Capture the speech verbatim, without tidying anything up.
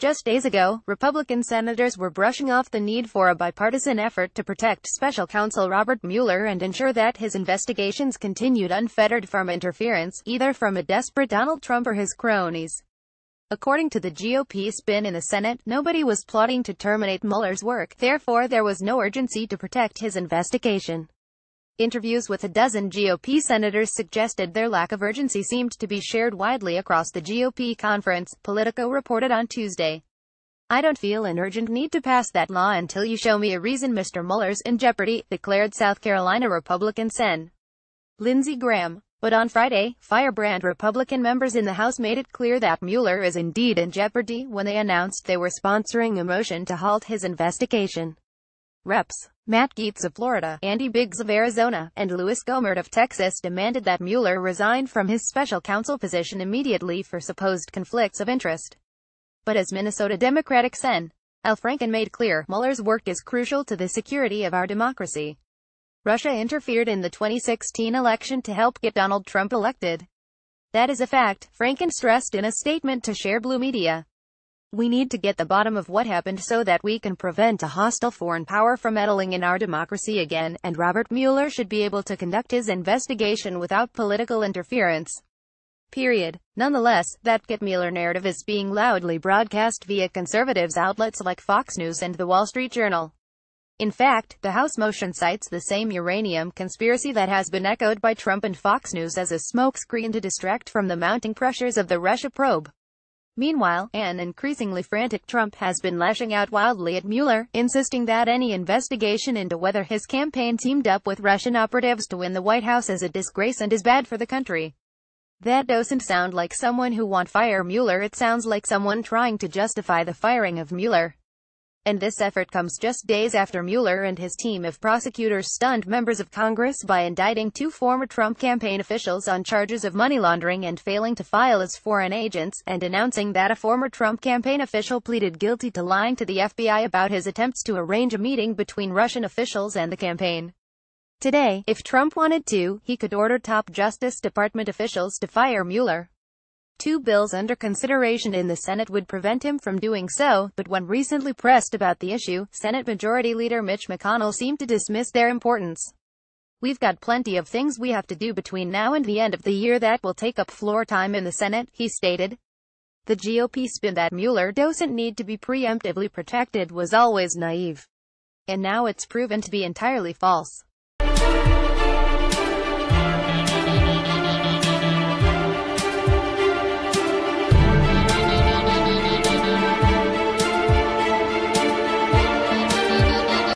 Just days ago, Republican senators were brushing off the need for a bipartisan effort to protect special counsel Robert Mueller and ensure that his investigations continued unfettered from interference, either from a desperate Donald Trump or his cronies. According to the G O P spin in the Senate, nobody was plotting to terminate Mueller's work, therefore there was no urgency to protect his investigation. Interviews with a dozen G O P senators suggested their lack of urgency seemed to be shared widely across the G O P conference, Politico reported on Tuesday. "I don't feel an urgent need to pass that law until you show me a reason Mister Mueller's in jeopardy," declared South Carolina Republican Sen. Lindsey Graham. But on Friday, firebrand Republican members in the House made it clear that Mueller is indeed in jeopardy when they announced they were sponsoring a motion to halt his investigation. Reps Matt Gaetz of Florida, Andy Biggs of Arizona, and Louis Gohmert of Texas demanded that Mueller resign from his special counsel position immediately for supposed conflicts of interest. But as Minnesota Democratic Sen. Al Franken made clear, Mueller's work is crucial to the security of our democracy. Russia interfered in the twenty sixteen election to help get Donald Trump elected. That is a fact, Franken stressed in a statement to Share Blue Media. "We need to get the bottom of what happened so that we can prevent a hostile foreign power from meddling in our democracy again, and Robert Mueller should be able to conduct his investigation without political interference. Period." Nonetheless, that "get Mueller" narrative is being loudly broadcast via conservatives outlets like Fox News and The Wall Street Journal. In fact, the House motion cites the same uranium conspiracy that has been echoed by Trump and Fox News as a smokescreen to distract from the mounting pressures of the Russia probe. Meanwhile, an increasingly frantic Trump has been lashing out wildly at Mueller, insisting that any investigation into whether his campaign teamed up with Russian operatives to win the White House is a disgrace and is bad for the country. That doesn't sound like someone who wants to fire Mueller, it sounds like someone trying to justify the firing of Mueller. And this effort comes just days after Mueller and his team of prosecutors stunned members of Congress by indicting two former Trump campaign officials on charges of money laundering and failing to file as foreign agents, and announcing that a former Trump campaign official pleaded guilty to lying to the F B I about his attempts to arrange a meeting between Russian officials and the campaign. Today, if Trump wanted to, he could order top Justice Department officials to fire Mueller. Two bills under consideration in the Senate would prevent him from doing so, but when recently pressed about the issue, Senate Majority Leader Mitch McConnell seemed to dismiss their importance. "We've got plenty of things we have to do between now and the end of the year that will take up floor time in the Senate," he stated. The G O P spin that Mueller doesn't need to be preemptively protected was always naive. And now it's proven to be entirely false.